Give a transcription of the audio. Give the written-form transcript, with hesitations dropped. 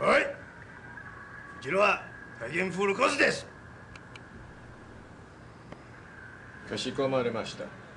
はい。こちらは大変フルコースです。かしこまりました。